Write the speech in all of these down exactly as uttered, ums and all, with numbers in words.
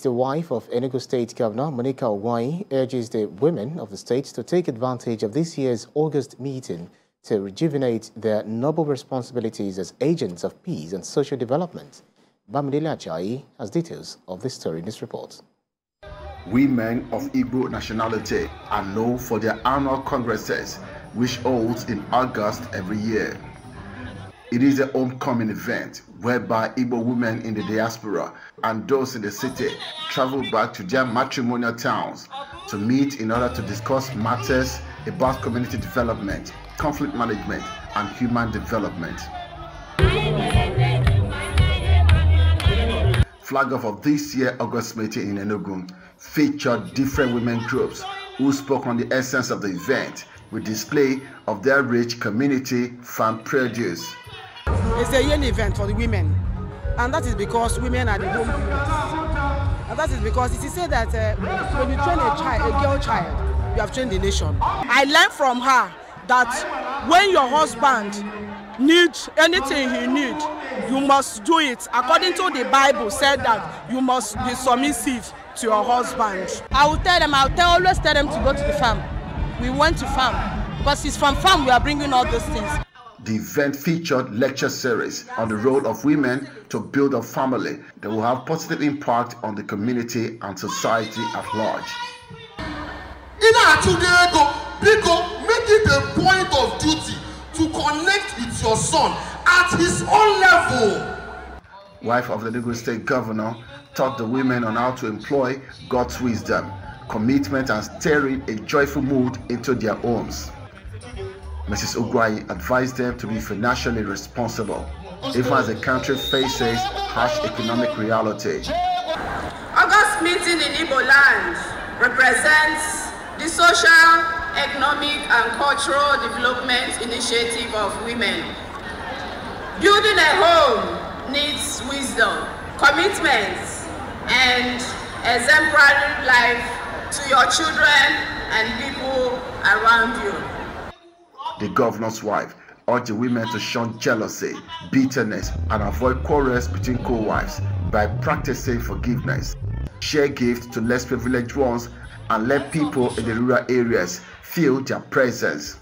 The wife of Enugu State Governor Monica Ugwuanyi urges the women of the state to take advantage of this year's August meeting to rejuvenate their noble responsibilities as agents of peace and social development. Bamidele Ajayi has details of this story in this report. Women of Igbo nationality are known for their annual congresses, which holds in August every year. It is a homecoming event whereby Igbo women in the diaspora and those in the city travel back to their matrimonial towns to meet in order to discuss matters about community development, conflict management, and human development. Flag off of this year's August meeting in Enugu featured different women groups who spoke on the essence of the event with display of their rich community farm produce. It's a yearly event for the women, and that is because women are the home girls. And that is because it is said that uh, when you train a child, a girl child, you have trained the nation. I learned from her that when your husband needs anything he needs, you must do it. According to the Bible, said that you must be submissive to your husband. I will tell them, I will tell, always tell them to go to the farm. We went to farm because it's from farm we are bringing all those things. The event featured lecture series on the role of women to build a family that will have positive impact on the community and society at large. In our children, because make it a point of duty to connect with your son at his own level. Wife of the Enugu State Governor taught the women on how to employ God's wisdom, commitment, and stirring a joyful mood into their homes. Missus Ugwuanyi advised them to be financially responsible, even as the country faces harsh economic reality. August meeting in Igbo land represents the social, economic, and cultural development initiative of women. Building a home needs wisdom, commitment, and exemplary life to your children and people around you. The governor's wife urged the women to shun jealousy, bitterness, and avoid quarrels between co-wives by practicing forgiveness. Share gifts to less privileged ones and let people in the rural areas feel their presence.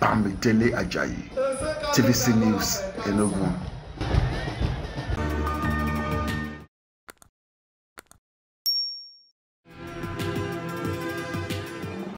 Bamidele Ajayi, T V C News, Enugu.